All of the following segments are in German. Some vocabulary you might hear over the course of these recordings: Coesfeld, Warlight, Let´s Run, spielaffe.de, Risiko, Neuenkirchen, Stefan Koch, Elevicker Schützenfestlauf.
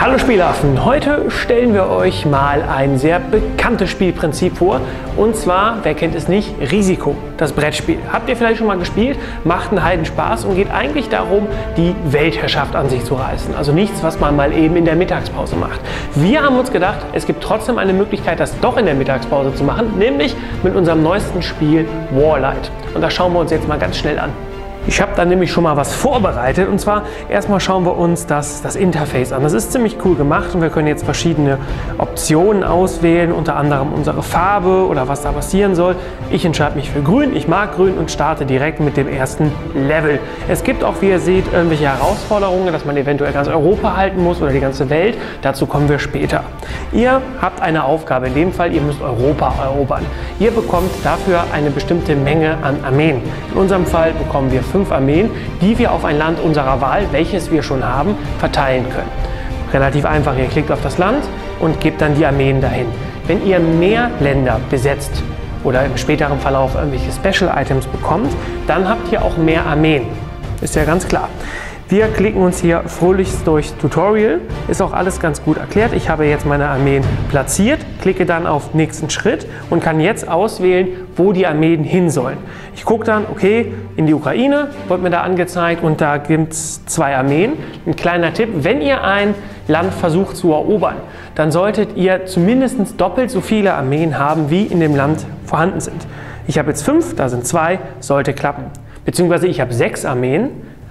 Hallo Spielaffen, heute stellen wir euch mal ein sehr bekanntes Spielprinzip vor, und zwar, wer kennt es nicht, Risiko, das Brettspiel. Habt ihr vielleicht schon mal gespielt, macht einen Heiden Spaß und geht eigentlich darum, die Weltherrschaft an sich zu reißen. Also nichts, was man mal eben in der Mittagspause macht. Wir haben uns gedacht, es gibt trotzdem eine Möglichkeit, das doch in der Mittagspause zu machen, nämlich mit unserem neuesten Spiel Warlight. Und das schauen wir uns jetzt mal ganz schnell an. Ich habe da nämlich schon mal was vorbereitet, und zwar erstmal schauen wir uns das Interface an. Das ist ziemlich cool gemacht und wir können jetzt verschiedene Optionen auswählen, unter anderem unsere Farbe oder was da passieren soll. Ich entscheide mich für grün, ich mag grün und starte direkt mit dem ersten Level. Es gibt auch, wie ihr seht, irgendwelche Herausforderungen, dass man eventuell ganz Europa halten muss oder die ganze Welt. Dazu kommen wir später. Ihr habt eine Aufgabe, in dem Fall, ihr müsst Europa erobern. Ihr bekommt dafür eine bestimmte Menge an Armeen. In unserem Fall bekommen wir 5 Armeen, die wir auf ein Land unserer Wahl, welches wir schon haben, verteilen können. Relativ einfach, ihr klickt auf das Land und gebt dann die Armeen dahin. Wenn ihr mehr Länder besetzt oder im späteren Verlauf irgendwelche Special Items bekommt, dann habt ihr auch mehr Armeen. Ist ja ganz klar. Wir klicken uns hier fröhlichst durch Tutorial, ist auch alles ganz gut erklärt. Ich habe jetzt meine Armeen platziert, klicke dann auf nächsten Schritt und kann jetzt auswählen, wo die Armeen hin sollen. Ich gucke dann, okay, in die Ukraine wird mir da angezeigt und da gibt es 2 Armeen. Ein kleiner Tipp, wenn ihr ein Land versucht zu erobern, dann solltet ihr zumindest doppelt so viele Armeen haben, wie in dem Land vorhanden sind. Ich habe jetzt 5, da sind 2, sollte klappen. Beziehungsweise ich habe 6 Armeen.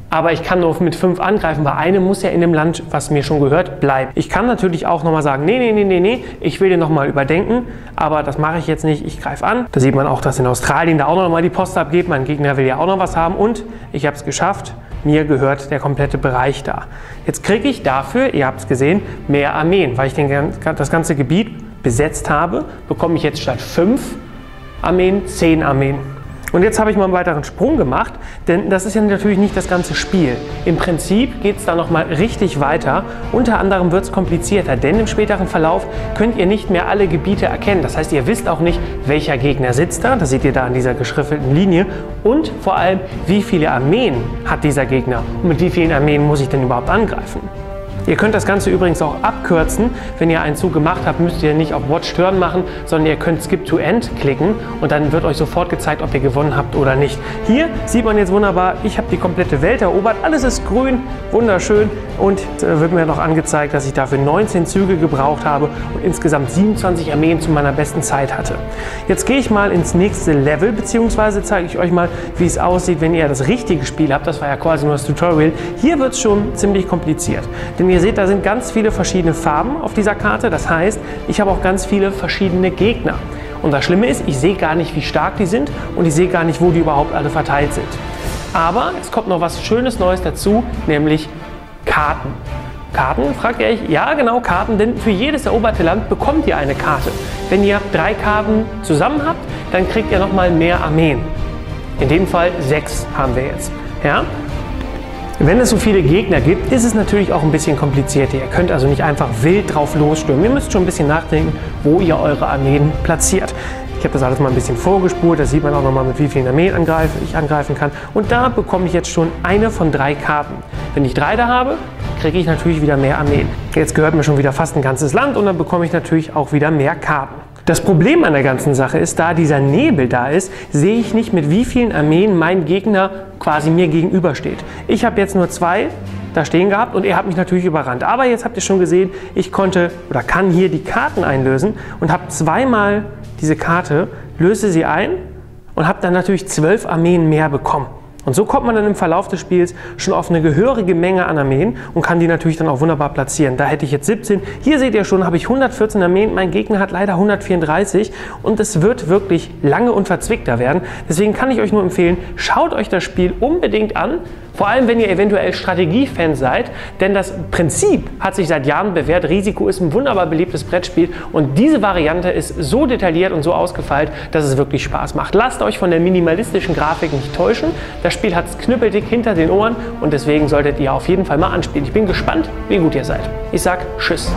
Aber ich kann nur mit 5 angreifen, weil eine muss ja in dem Land, was mir schon gehört, bleiben. Ich kann natürlich auch nochmal sagen, nee, ich will den nochmal überdenken, aber das mache ich jetzt nicht, ich greife an. Da sieht man auch, dass in Australien da auch nochmal die Post abgeht, mein Gegner will ja auch noch was haben und ich habe es geschafft, mir gehört der komplette Bereich da. Jetzt kriege ich dafür, ihr habt es gesehen, mehr Armeen, weil ich das ganze Gebiet besetzt habe, bekomme ich jetzt statt 5 Armeen 10 Armeen. Und jetzt habe ich mal einen weiteren Sprung gemacht, denn das ist ja natürlich nicht das ganze Spiel. Im Prinzip geht es da nochmal richtig weiter. Unter anderem wird es komplizierter, denn im späteren Verlauf könnt ihr nicht mehr alle Gebiete erkennen. Das heißt, ihr wisst auch nicht, welcher Gegner sitzt da. Das seht ihr da an dieser geschriffelten Linie. Und vor allem, wie viele Armeen hat dieser Gegner? Und mit wie vielen Armeen muss ich denn überhaupt angreifen? Ihr könnt das Ganze übrigens auch abkürzen. Wenn ihr einen Zug gemacht habt, müsst ihr nicht auf Watch Turn machen, sondern ihr könnt Skip to End klicken und dann wird euch sofort gezeigt, ob ihr gewonnen habt oder nicht. Hier sieht man jetzt wunderbar, ich habe die komplette Welt erobert, alles ist grün, wunderschön und wird mir noch angezeigt, dass ich dafür 19 Züge gebraucht habe und insgesamt 27 Armeen zu meiner besten Zeit hatte. Jetzt gehe ich mal ins nächste Level, beziehungsweise zeige ich euch mal, wie es aussieht, wenn ihr das richtige Spiel habt. Das war ja quasi nur das Tutorial. Hier wird es schon ziemlich kompliziert, denn ihr seht, da sind ganz viele verschiedene Farben auf dieser Karte. Das heißt, ich habe auch ganz viele verschiedene Gegner. Und das Schlimme ist, ich sehe gar nicht, wie stark die sind und ich sehe gar nicht, wo die überhaupt alle verteilt sind. Aber es kommt noch was Schönes Neues dazu, nämlich Karten. Karten, fragt ihr euch? Ja, genau, Karten, denn für jedes eroberte Land bekommt ihr eine Karte. Wenn ihr 3 Karten zusammen habt, dann kriegt ihr nochmal mehr Armeen. In dem Fall 6 haben wir jetzt. Ja? Wenn es so viele Gegner gibt, ist es natürlich auch ein bisschen komplizierter. Ihr könnt also nicht einfach wild drauf losstürmen. Ihr müsst schon ein bisschen nachdenken, wo ihr eure Armeen platziert. Ich habe das alles mal ein bisschen vorgespult, da sieht man auch nochmal, mit wie vielen Armeen ich angreifen kann. Und da bekomme ich jetzt schon eine von 3 Karten. Wenn ich 3 da habe, kriege ich natürlich wieder mehr Armeen. Jetzt gehört mir schon wieder fast ein ganzes Land und dann bekomme ich natürlich auch wieder mehr Karten. Das Problem an der ganzen Sache ist, da dieser Nebel da ist, sehe ich nicht, mit wie vielen Armeen mein Gegner quasi mir gegenübersteht. Ich habe jetzt nur 2 da stehen gehabt und er hat mich natürlich überrannt. Aber jetzt habt ihr schon gesehen, ich konnte oder kann hier die Karten einlösen und habe zweimal diese Karte, löse sie ein und habe dann natürlich 12 Armeen mehr bekommen. Und so kommt man dann im Verlauf des Spiels schon auf eine gehörige Menge an Armeen und kann die natürlich dann auch wunderbar platzieren. Da hätte ich jetzt 17. Hier seht ihr schon, habe ich 114 Armeen. Mein Gegner hat leider 134 und es wird wirklich lange und verzwickter werden. Deswegen kann ich euch nur empfehlen, schaut euch das Spiel unbedingt an. Vor allem, wenn ihr eventuell Strategiefan seid, denn das Prinzip hat sich seit Jahren bewährt. Risiko ist ein wunderbar beliebtes Brettspiel und diese Variante ist so detailliert und so ausgefeilt, dass es wirklich Spaß macht. Lasst euch von der minimalistischen Grafik nicht täuschen. Das Spiel hat es knüppeldick hinter den Ohren und deswegen solltet ihr auf jeden Fall mal anspielen. Ich bin gespannt, wie gut ihr seid. Ich sag Tschüss.